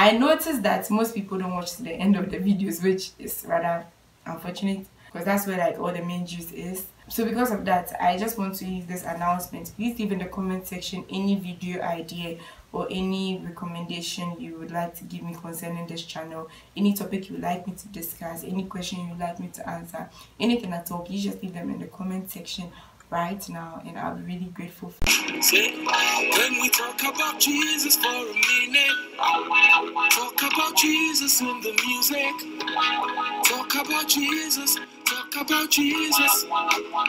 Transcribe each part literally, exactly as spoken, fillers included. I noticed that most people don't watch to the end of the videos, which is rather unfortunate because that's where like all the main juice is. So because of that, I just want to use this announcement. Please leave in the comment section any video idea or any recommendation you would like to give me concerning this channel, any topic you would like me to discuss, any question you would like me to answer, anything at all. Please just leave them in the comment section right now and I'll be really grateful for you. When we talk about Jesus for a minute, talk about Jesus in the music, talk about Jesus, talk about Jesus,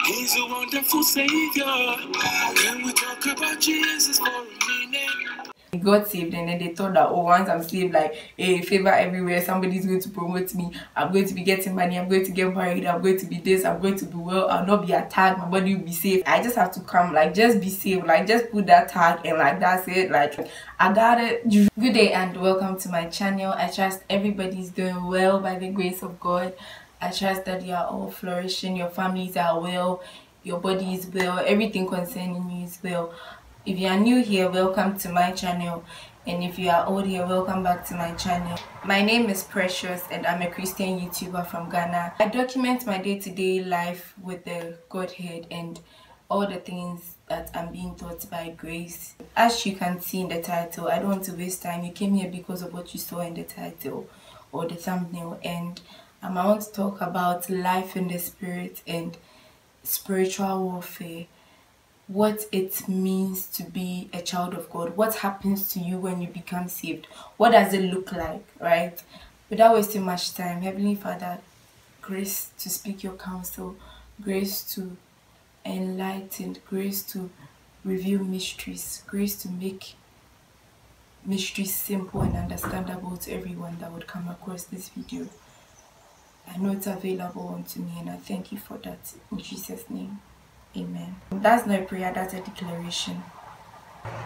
he's a wonderful savior. When we talk about Jesus for a minute. They got saved and then they thought that, oh, once I'm saved, like, hey, favor everywhere, somebody's going to promote me, I'm going to be getting money, I'm going to get married, I'm going to be this, I'm going to be well, I'll not be attacked, my body will be safe. I just have to come, like, just be safe, like, just put that tag and, like, that's it, like, I got it. Good day and welcome to my channel. I trust everybody's doing well by the grace of God. I trust that you are all flourishing, your families are well, your body is well, everything concerning you is well. If you are new here, welcome to my channel, and if you are old here, welcome back to my channel. My name is Precious and I'm a Christian YouTuber from Ghana. I document my day-to-day life with the Godhead and all the things that I'm being taught by grace. As you can see in the title, I don't want to waste time. You came here because of what you saw in the title or the thumbnail, and I want to talk about life in the spirit and spiritual warfare. What it means to be a child of God, what happens to you when you become saved, what does it look like, right? Without wasting much time, Heavenly Father, grace to speak your counsel, grace to enlighten, grace to reveal mysteries, grace to make mysteries simple and understandable to everyone that would come across this video. I know it's available unto me and I thank you for that, in Jesus' name. Amen. That's not a prayer, that's a declaration.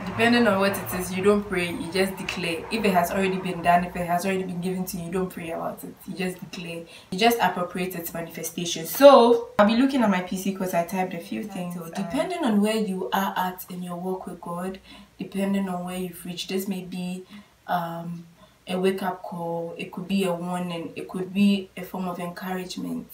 Depending on what it is, you don't pray, you just declare. If it has already been done, if it has already been given to you, you don't pray about it. You just declare. You just appropriate its manifestation. So, I'll be looking at my P C because I typed a few things. So, depending on where you are at in your walk with God, depending on where you've reached, this may be um, a wake-up call, it could be a warning, it could be a form of encouragement.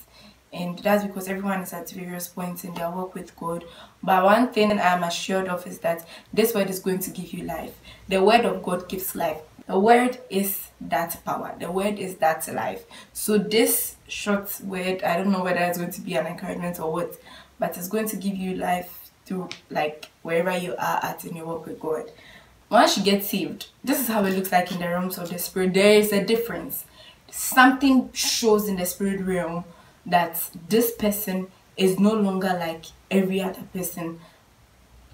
And that's because everyone is at various points in their walk with God. But one thing I am assured of is that this word is going to give you life. The word of God gives life. The word is that power. The word is that life. So this short word, I don't know whether it's going to be an encouragement or what, but it's going to give you life through like wherever you are at in your walk with God. Once you get saved, this is how it looks like in the realms of the spirit. There is a difference. Something shows in the spirit realm that this person is no longer like every other person.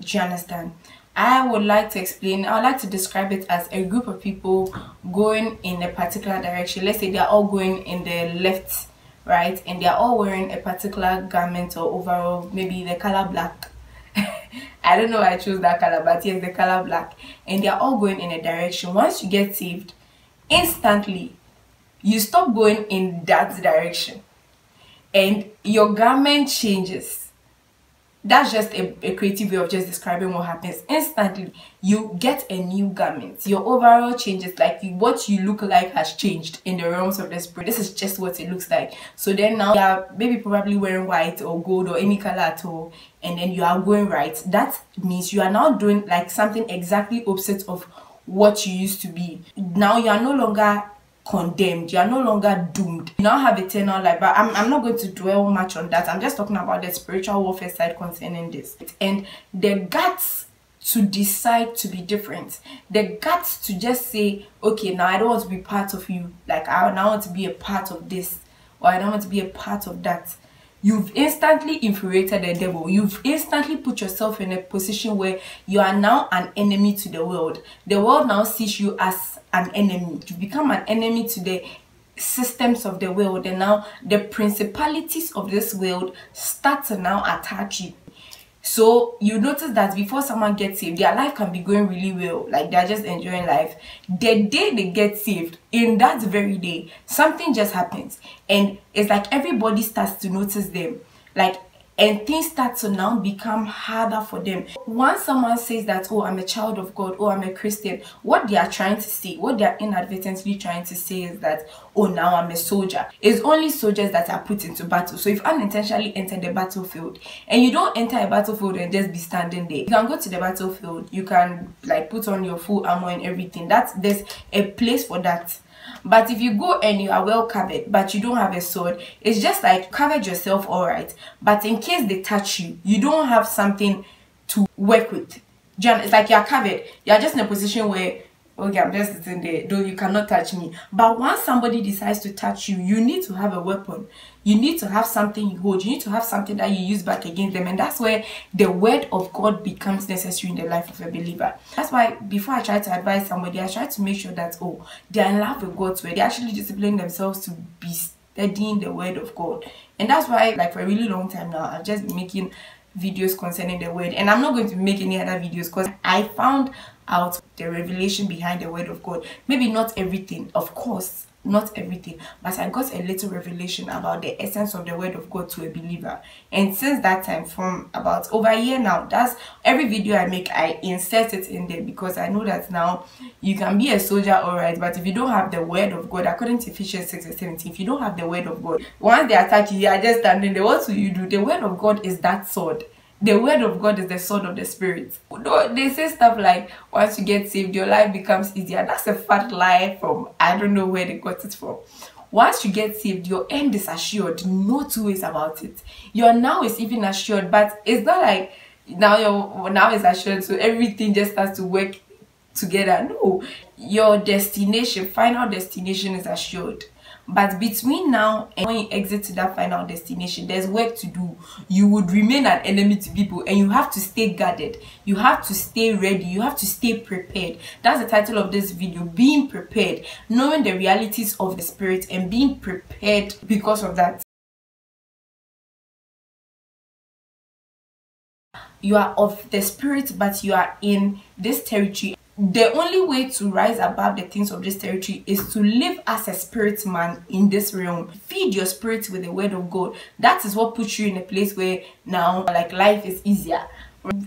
Do you understand? I would like to explain, I would like to describe it as a group of people going in a particular direction. Let's say they're all going in the left, right? And they're all wearing a particular garment or overall, maybe the color black. I don't know why I chose that color, but yes, the color black. And they're all going in a direction. Once you get saved, instantly, you stop going in that direction. And your garment changes. That's just a, a creative way of just describing what happens. Instantly, you get a new garment. Your overall changes, like what you look like has changed in the realms of the spirit. This is just what it looks like. So then now you are maybe probably wearing white or gold or any color at all. And then you are going right. That means you are now doing like something exactly opposite of what you used to be. Now you are no longer condemned, you are no longer doomed, you now have eternal life. But I'm, I'm not going to dwell much on that. I'm just talking about the spiritual warfare side concerning this, and the guts to decide to be different, the guts to just say, okay, now I don't want to be part of you, like I now want to be a part of this, or I don't want to be a part of that. You've instantly infuriated the devil. You've instantly put yourself in a position where you are now an enemy to the world. The world now sees you as an enemy. You become an enemy to the systems of the world, and now the principalities of this world start to now attack you. So you notice that before someone gets saved, their life can be going really well, like they're just enjoying life. The day they get saved, in that very day, something just happens, and it's like everybody starts to notice them. Like and things start to now become harder for them. Once someone says that, oh, I'm a child of God, oh, I'm a Christian, what they are trying to say, what they are inadvertently trying to say is that, oh, now I'm a soldier. It's only soldiers that are put into battle. So if you unintentionally enter the battlefield, and you don't enter a battlefield and just be standing there, you can go to the battlefield, you can like put on your full armor and everything. That's, there's a place for that. But if you go and you are well covered, but you don't have a sword, it's just like covered yourself, all right. But in case they touch you, you don't have something to work with. It's like you are covered. You are just in a position where, okay, I'm just sitting there, though you cannot touch me. But once somebody decides to touch you, you need to have a weapon. You need to have something you hold. You need to have something that you use back against them. And that's where the word of God becomes necessary in the life of a believer. That's why before I try to advise somebody, I try to make sure that, oh, they are in love with God's word. They actually discipline themselves to be studying the word of God. And that's why, like, for a really long time now, I've just been making videos concerning the word. And I'm not going to make any other videos because I found out the revelation behind the word of God. Maybe not everything, of course, not everything, but I got a little revelation about the essence of the word of God to a believer. And since that time, from about over a year now, that's every video I make, I insert it in there, because I know that now you can be a soldier, all right, but if you don't have the word of God, according to Ephesians six and seventeen, if you don't have the word of God, once they attack you, you are just standing there. What will you do? The word of God is that sword. The word of God is the sword of the spirit. They say stuff like, once you get saved, your life becomes easier. That's a fat lie from, I don't know where they got it from. Once you get saved, your end is assured. No two ways about it. Your now is even assured, but it's not like now your now is assured, so everything just starts to work together. No, your destination, final destination is assured. But between now and when you exit to that final destination, there's work to do. You would remain an enemy to people, and you have to stay guarded. You have to stay ready. You have to stay prepared. That's the title of this video, being prepared, knowing the realities of the spirit and being prepared because of that. You are of the spirit, but you are in this territory. The only way to rise above the things of this territory is to live as a spirit man in this realm. Feed your spirit with the word of God. That is what puts you in a place where now, like, life is easier.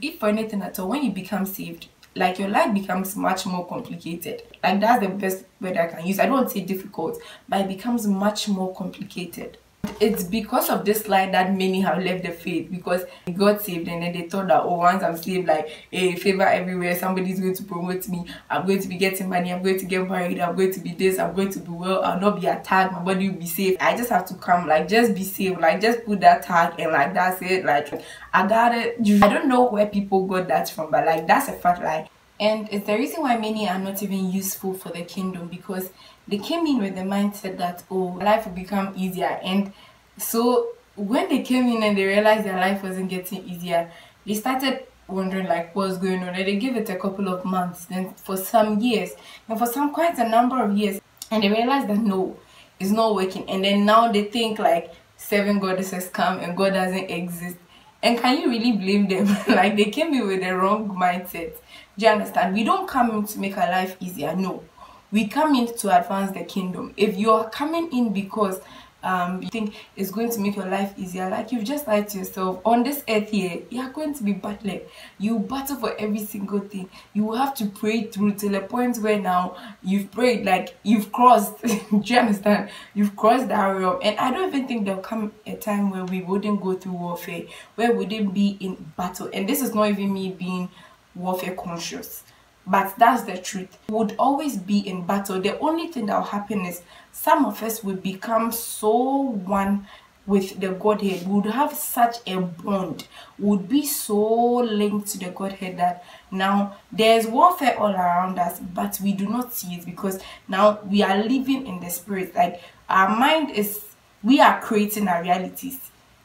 If for anything at all, when you become saved, like, your life becomes much more complicated. Like, that's the best word I can use. I don't want to say difficult, but it becomes much more complicated. It's because of this lie that many have left the faith, because they got saved and then they thought that, oh, once I'm saved, like, hey, favor everywhere, somebody's going to promote me, I'm going to be getting money, I'm going to get married, I'm going to be this, I'm going to be well, I'll not be attacked, my body will be safe. I just have to come, like, just be saved, like, just put that tag and, like, that's it, like, I got it. I don't know where people got that from, but, like, that's a fat lie. And it's the reason why many are not even useful for the kingdom, because they came in with the mindset that, oh, life will become easier. And so when they came in and they realized their life wasn't getting easier, they started wondering, like, what's going on? And they gave it a couple of months, then for some years, and for some quite a number of years, and they realized that, no, it's not working. And then now they think, like, seven goddesses come and God doesn't exist. And can you really blame them? Like, they came in with the wrong mindset. Do you understand? We don't come in to make our life easier. No, we come in to advance the kingdom. If you're coming in because um, you think it's going to make your life easier, like, you've just lied to yourself. On this earth here, you're going to be battling. You battle for every single thing. You will have to pray through till a point where now you've prayed, like, you've crossed. Do you understand? You've crossed that realm. And I don't even think there'll come a time where we wouldn't go through warfare, where we wouldn't be in battle. And this is not even me being warfare conscious, but that's the truth. We would always be in battle. The only thing that will happen is some of us will become so one with the Godhead. We would have such a bond, we would be so linked to the Godhead that now there's warfare all around us, but we do not see it, because now we are living in the spirit. Like, our mind is, we are creating our realities.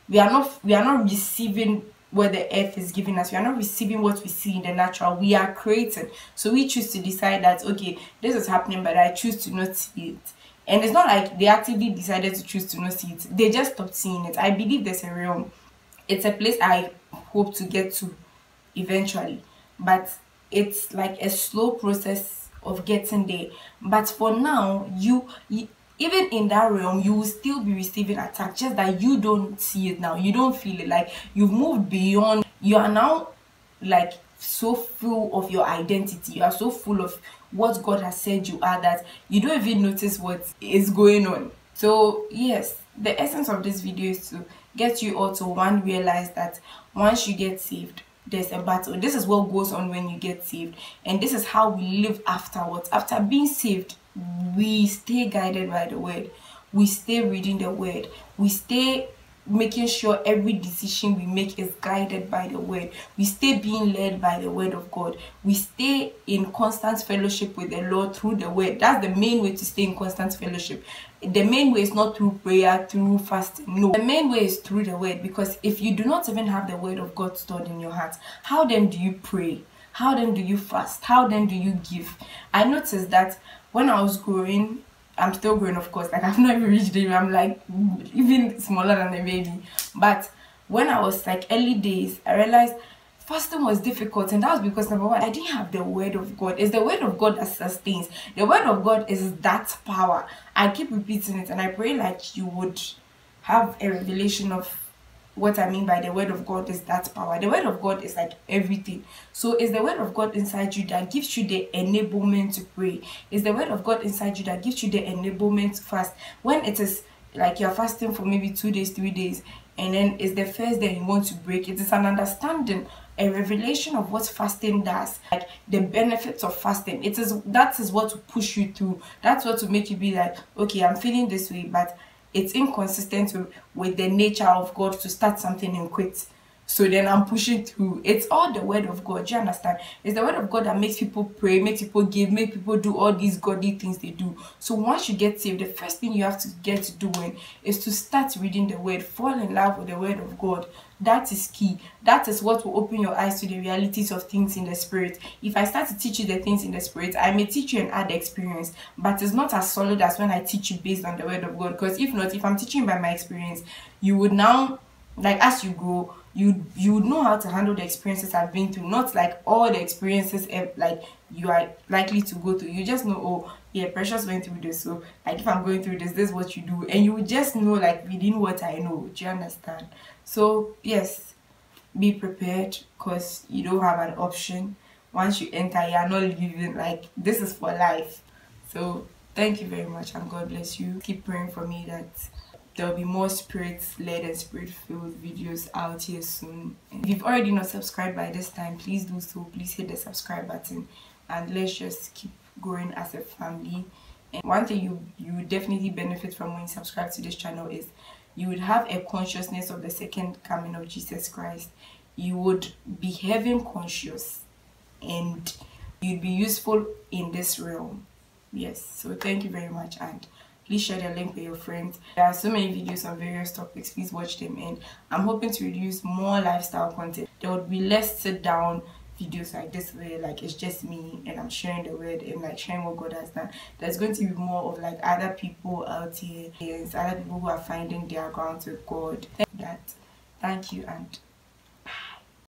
We are not, we are not receiving what the earth is giving us. We are not receiving what we see in the natural. We are created. So we choose to decide that, okay, this is happening, but I choose to not see it. And it's not like they actively decided to choose to not see it. They just stopped seeing it. I believe there's a realm. It's a place I hope to get to eventually. But it's like a slow process of getting there. But for now, you... you even in that realm, you will still be receiving attack, just that you don't see it now. You don't feel it. Like, you've moved beyond. You are now, like, so full of your identity. You are so full of what God has said you are that you don't even notice what is going on. So, yes, the essence of this video is to get you all to, one, realize that once you get saved, there's a battle. This is what goes on when you get saved. And this is how we live afterwards. After being saved, we stay guided by the word. We stay reading the word. We stay making sure every decision we make is guided by the word. We stay being led by the word of God. We stay in constant fellowship with the Lord through the word. That's the main way to stay in constant fellowship. The main way is not through prayer, through fasting. No, the main way is through the word, because if you do not even have the word of God stored in your heart, how then do you pray? How then do you fast? How then do you give? I noticed that when I was growing, I'm still growing, of course, like I've not even reached the, I'm like even smaller than a baby. But when I was like early days, I realized fasting was difficult, and that was because, number one, I didn't have the word of God. It's the word of God that sustains. The word of God is that power. I keep repeating it, and I pray like you would have a revelation of what I mean by the word of God is that power. The word of God is like everything. So it's the word of God inside you that gives you the enablement to pray. It's the word of God inside you that gives you the enablement to fast. When it is like you're fasting for maybe two days, three days, and then it's the first day you want to break, it is an understanding, a revelation of what fasting does, like the benefits of fasting. It is, that is what to push you through. That's what to make you be like, okay, I'm feeling this way, but it's inconsistent with, with the nature of God to start something and quit. So then I'm pushing through. It's all the word of God. Do you understand? It's the word of God that makes people pray, makes people give, makes people do all these godly things they do. So once you get saved, the first thing you have to get doing is to start reading the word. Fall in love with the word of God. That is key. That is what will open your eyes to the realities of things in the spirit. If I start to teach you the things in the spirit, I may teach you an other experience, but it's not as solid as when I teach you based on the word of God. Because if not, if I'm teaching by my experience, you would now, like as you grow, you you know how to handle the experiences I've been through. Not like all the experiences like you are likely to go through. You just know, oh yeah, Precious went through this, so like if I'm going through this, this is what you do, and you just know like within what I know. Do you understand? So yes, be prepared, because you don't have an option. Once you enter, you are not leaving. Like, this is for life. So thank you very much, and God bless you. Keep praying for me that there will be more spirit-led and spirit-filled videos out here soon. If you've already not subscribed by this time, please do so. Please hit the subscribe button, and let's just keep growing as a family. And one thing you you definitely benefit from when you subscribe to this channel is you would have a consciousness of the second coming of Jesus Christ. You would be heaven conscious, and you'd be useful in this realm. Yes, so thank you very much, and please share the link with your friends. There are so many videos on various topics. Please watch them, and I'm hoping to produce more lifestyle content. There would be less sit-down videos like this where like it's just me and I'm sharing the word and like sharing what God has done. There's going to be more of like other people out here, and other people who are finding their grounds with God. That, thank you, and